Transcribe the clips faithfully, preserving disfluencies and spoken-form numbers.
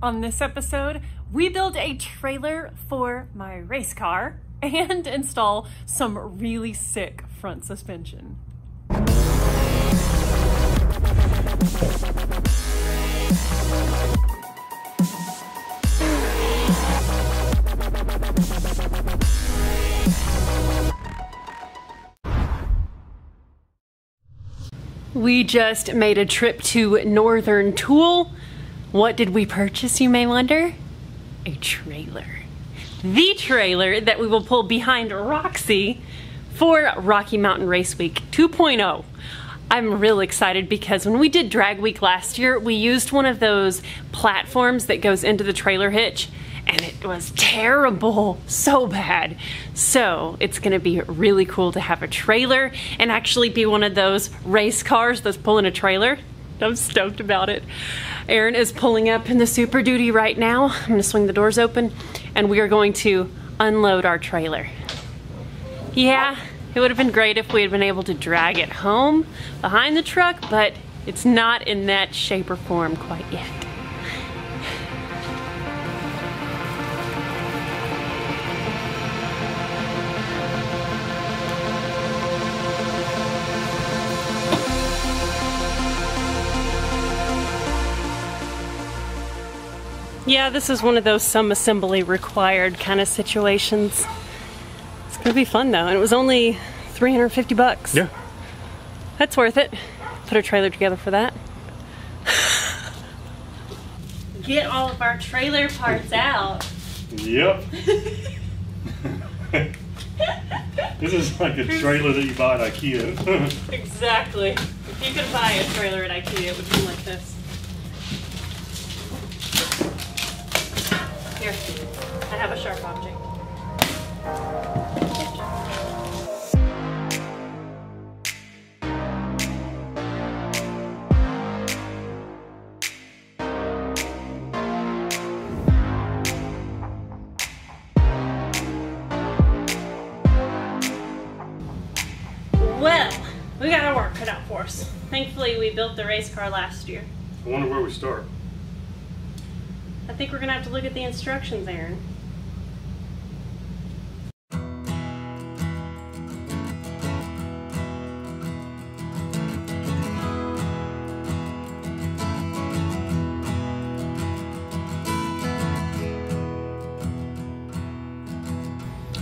On this episode, we build a trailer for my race car and install some really sick front suspension. We just made a trip to Northern Tool. What did we purchase, you may wonder? A trailer. The trailer that we will pull behind Roxy for Rocky Mountain Race Week two point oh. I'm real excited because when we did Drag Week last year, we used one of those platforms that goes into the trailer hitch, and it was terrible, so bad. So it's gonna be really cool to have a trailer and actually be one of those race cars that's pulling a trailer. I'm stoked about it. Aaron is pulling up in the Super Duty right now. I'm gonna swing the doors open and we are going to unload our trailer. Yeah, it would have been great if we had been able to drag it home behind the truck, but it's not in that shape or form quite yet. Yeah, this is one of those some assembly required kind of situations. It's gonna be fun though, and it was only three hundred fifty bucks. Yeah. That's worth it. Put a trailer together for that. Get all of our trailer parts out. Yep. This is like a trailer that you buy at IKEA. Exactly. If you could buy a trailer at IKEA, it would be like this. Here, I have a sharp object. Well, we got our work cut out for us. Thankfully, we built the race car last year. I wonder where we start. I think we're gonna have to look at the instructions, Aaron.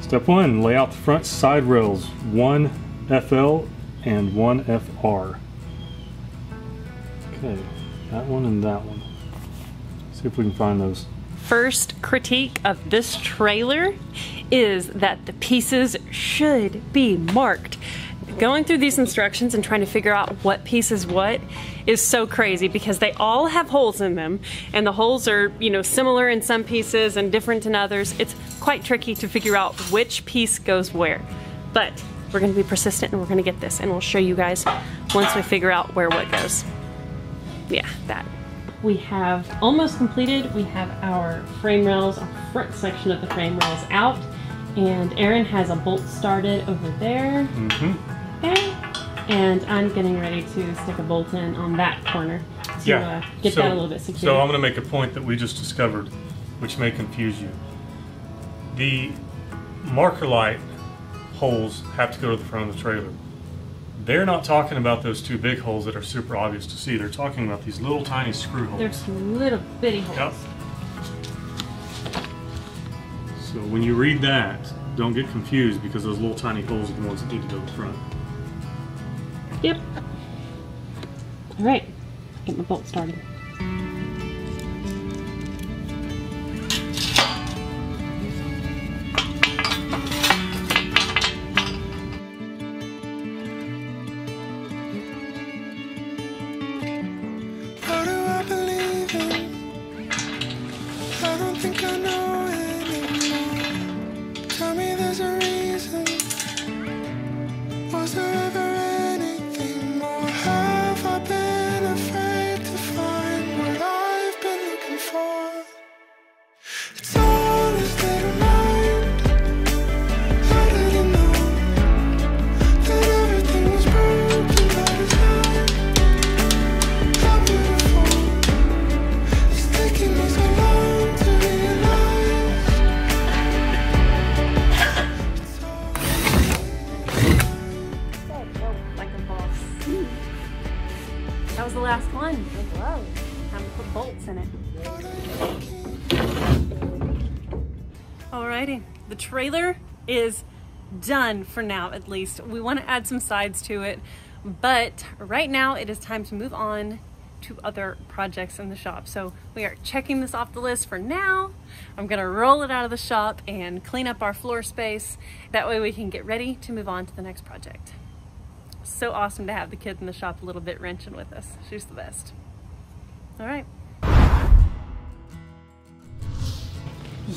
Step one, lay out the front side rails, one F L and one F R. Okay, that one and that one. See if we can find those. First critique of this trailer is that the pieces should be marked. Going through these instructions and trying to figure out what piece is what is so crazy because they all have holes in them, and the holes are, you know, similar in some pieces and different in others. It's quite tricky to figure out which piece goes where, but we're gonna be persistent and we're gonna get this, and we'll show you guys once we figure out where what goes. Yeah, that. We have almost completed. We have our frame rails, our front section of the frame rails out, and Aaron has a bolt started over there. Mm-hmm. Okay. And I'm getting ready to stick a bolt in on that corner to yeah. uh, get so, that a little bit secure. So I'm going to make a point that we just discovered, which may confuse you. The marker light holes have to go to the front of the trailer. They're not talking about those two big holes that are super obvious to see. They're talking about these little tiny screw holes. There's little bitty holes. Yep. So when you read that, don't get confused because those little tiny holes are the ones that need to go to the front. Yep. All right, get my bolt started. It's Alrighty, the trailer is done for now, at least. We want to add some sides to it, but right now it is time to move on to other projects in the shop. So we are checking this off the list for now. I'm gonna roll it out of the shop and clean up our floor space. That way we can get ready to move on to the next project. So awesome to have the kids in the shop a little bit wrenching with us. She's the best. All right.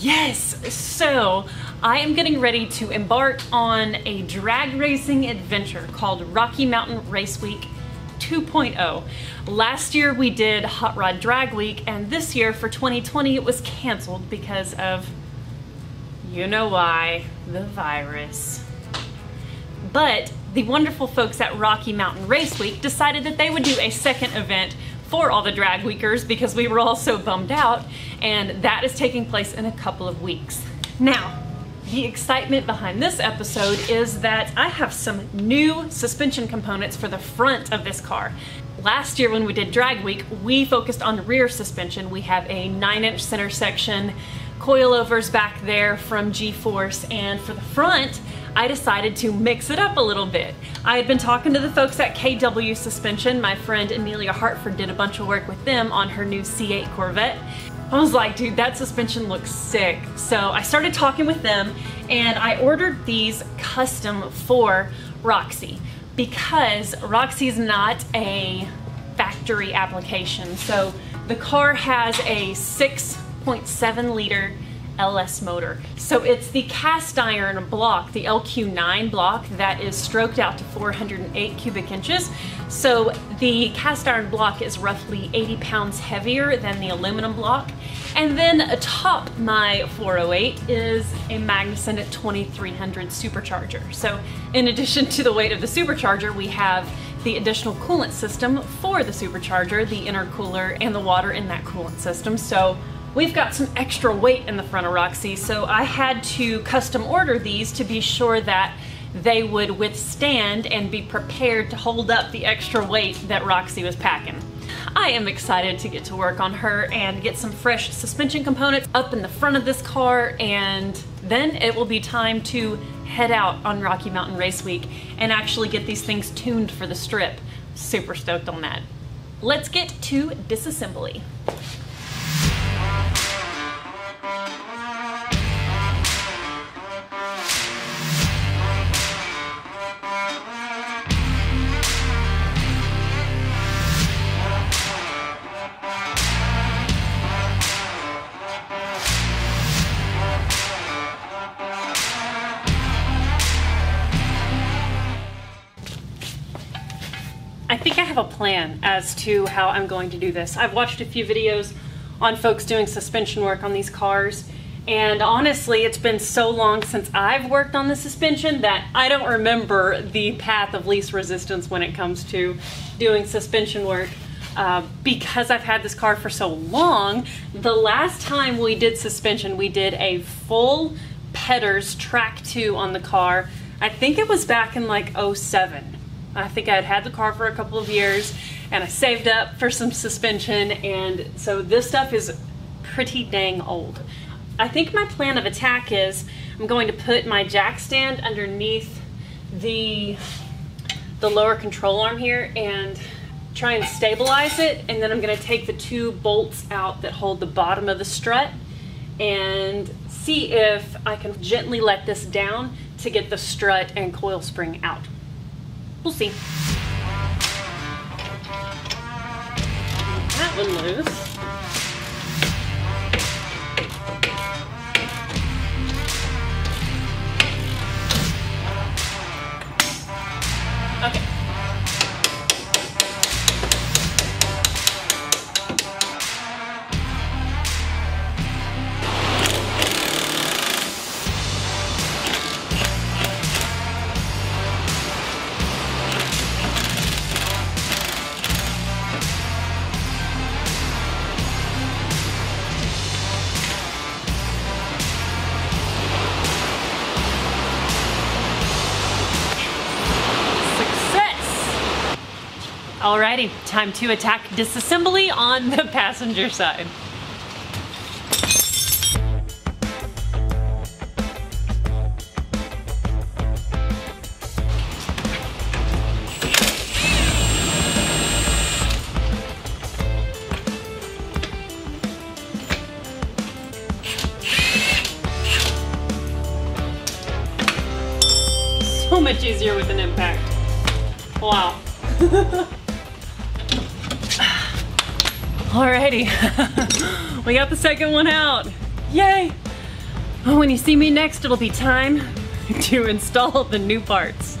Yes, so I am getting ready to embark on a drag racing adventure called Rocky Mountain Race Week two point oh. Last year we did Hot Rod Drag Week, and this year for twenty twenty it was canceled because of, you know why, the virus. But the wonderful folks at Rocky Mountain Race Week decided that they would do a second event for all the drag weekers because we were all so bummed out, and that is taking place in a couple of weeks. Now, the excitement behind this episode is that I have some new suspension components for the front of this car. Last year when we did Drag Week, we focused on rear suspension. We have a nine inch center section, coilovers back there from G-Force, and for the front, I decided to mix it up a little bit. I had been talking to the folks at K W Suspension. My friend Amelia Hartford did a bunch of work with them on her new C eight Corvette. I was like, dude, that suspension looks sick. So I started talking with them, and I ordered these custom for Roxy because Roxy's not a factory application. So the car has a six point seven liter L S motor. So it's the cast iron block, the L Q nine block, that is stroked out to four hundred eight cubic inches. So the cast iron block is roughly eighty pounds heavier than the aluminum block. And then atop my four oh eight is a MagnaSendit twenty-three hundred supercharger. So in addition to the weight of the supercharger, we have the additional coolant system for the supercharger, the intercooler, and the water in that coolant system. So we've got some extra weight in the front of Roxy, so I had to custom order these to be sure that they would withstand and be prepared to hold up the extra weight that Roxy was packing. I am excited to get to work on her and get some fresh suspension components up in the front of this car, and then it will be time to head out on Rocky Mountain Race Week and actually get these things tuned for the strip. Super stoked on that. Let's get to disassembly. I think I have a plan as to how I'm going to do this. I've watched a few videos on folks doing suspension work on these cars, and honestly, it's been so long since I've worked on the suspension that I don't remember the path of least resistance when it comes to doing suspension work. Uh, because I've had this car for so long, the last time we did suspension, we did a full Pedders track two on the car. I think it was back in like oh seven. I think I had had the car for a couple of years, and I saved up for some suspension, and so this stuff is pretty dang old. I think my plan of attack is I'm going to put my jack stand underneath the, the lower control arm here and try and stabilize it, and then I'm going to take the two bolts out that hold the bottom of the strut and see if I can gently let this down to get the strut and coil spring out. We'll see. That one loose. Okay. Alrighty, time to attack disassembly on the passenger side. so much easier with an impact. Wow. Alrighty, we got the second one out. Yay! Well, when you see me next, it'll be time to install the new parts.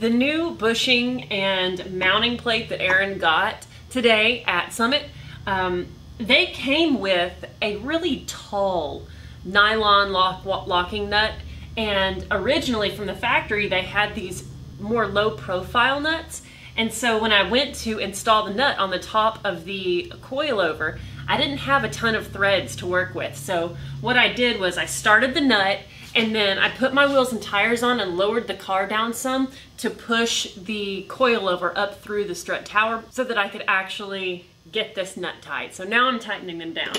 The new bushing and mounting plate that Aaron got today at Summit, um, they came with a really tall nylon lock, locking nut, and originally from the factory they had these more low profile nuts, and so when I went to install the nut on the top of the coilover, I didn't have a ton of threads to work with. So what I did was I started the nut, and then I put my wheels and tires on and lowered the car down some to push the coilover up through the strut tower so that I could actually get this nut tight. So now I'm tightening them down.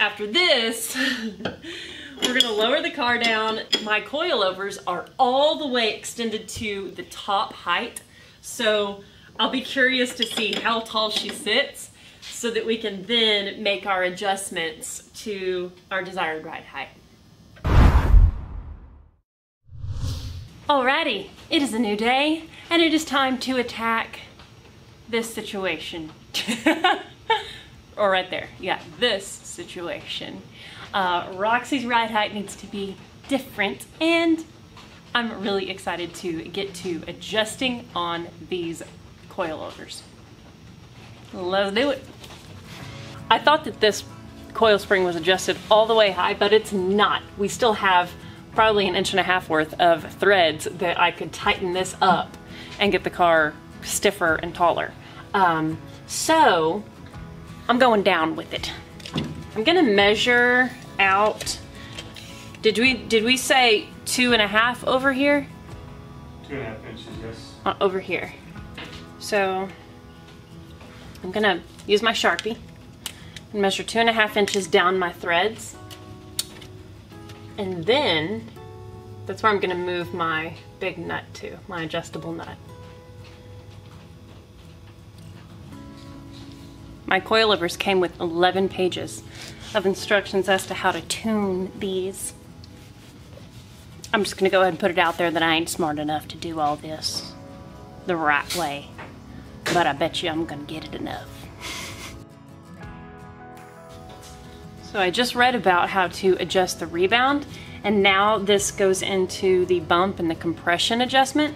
After this, we're gonna lower the car down. My coilovers are all the way extended to the top height. So I'll be curious to see how tall she sits so that we can then make our adjustments to our desired ride height. Alrighty, it is a new day, and it is time to attack this situation. Or right there, yeah, this situation. Uh, Roxy's ride height needs to be different, and I'm really excited to get to adjusting on these coilovers. Let's do it. I thought that this coil spring was adjusted all the way high, but it's not. We still have probably an inch and a half worth of threads that I could tighten this up and get the car stiffer and taller. Um, so I'm going down with it. I'm gonna measure out. Did we did we say two and a half over here? Two and a half inches, yes. Uh, over here. So I'm gonna use my Sharpie and measure two and a half inches down my threads. And then, that's where I'm gonna move my big nut to, my adjustable nut. My coilovers came with eleven pages of instructions as to how to tune these. I'm just gonna go ahead and put it out there that I ain't smart enough to do all this the right way, but I bet you I'm gonna get it enough. So I just read about how to adjust the rebound, and now this goes into the bump and the compression adjustment.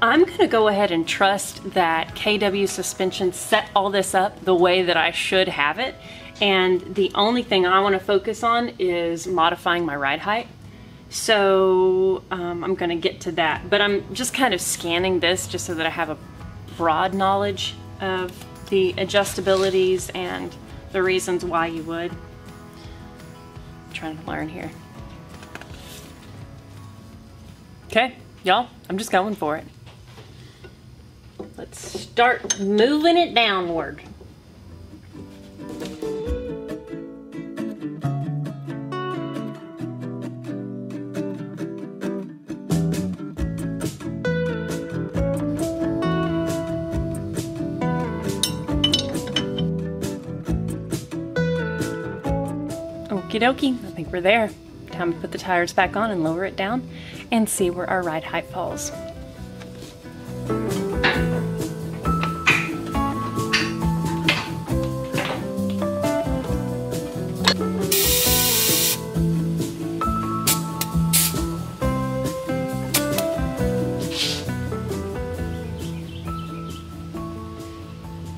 I'm gonna go ahead and trust that K W Suspension set all this up the way that I should have it, and the only thing I wanna focus on is modifying my ride height. So um, I'm gonna get to that, but I'm just kind of scanning this just so that I have a broad knowledge of the adjustabilities and the reasons why you would. Trying to learn here. Okay, y'all, I'm just going for it. Let's start moving it downward. Okie dokie, I think we're there. Time to put the tires back on and lower it down and see where our ride height falls.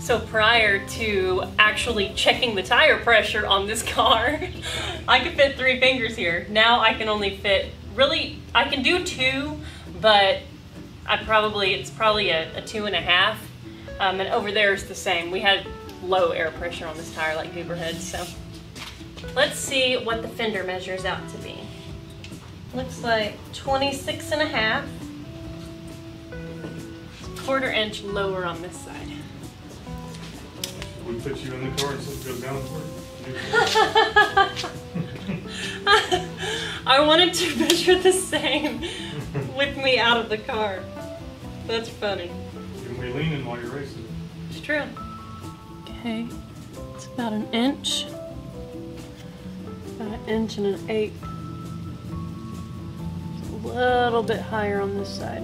So prior to actually checking the tire pressure on this car, I could fit three fingers here. Now I can only fit, really, I can do two, but I probably, it's probably a, a two and a half. Um, and over there is the same. We had low air pressure on this tire, like goober head, so. Let's see what the fender measures out to be. Looks like twenty-six and a half. Quarter inch lower on this side. We put you in the car and so it goes down for it. I wanted to measure the same with me out of the car. That's funny. You can be leaning while you're racing. It's true. Okay, it's about an inch. About an inch and an eighth. It's a little bit higher on this side.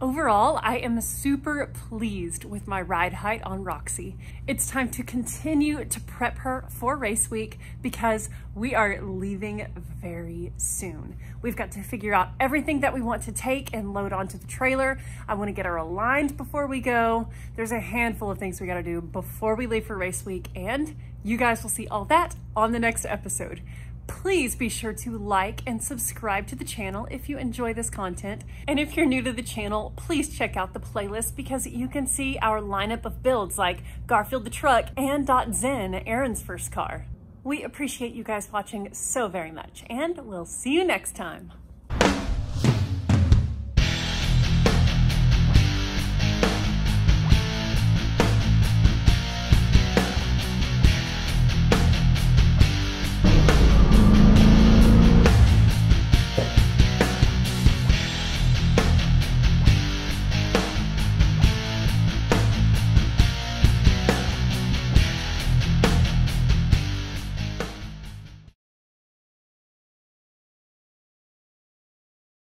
Overall, I am super pleased with my ride height on Roxy. It's time to continue to prep her for race week because we are leaving very soon. We've got to figure out everything that we want to take and load onto the trailer. I want to get her aligned before we go. There's a handful of things we got to do before we leave for race week, and you guys will see all that on the next episode. Please be sure to like and subscribe to the channel if you enjoy this content. And if you're new to the channel, please check out the playlist because you can see our lineup of builds like Garfield the truck and Dot Zen, Aaron's first car. We appreciate you guys watching so very much, and we'll see you next time.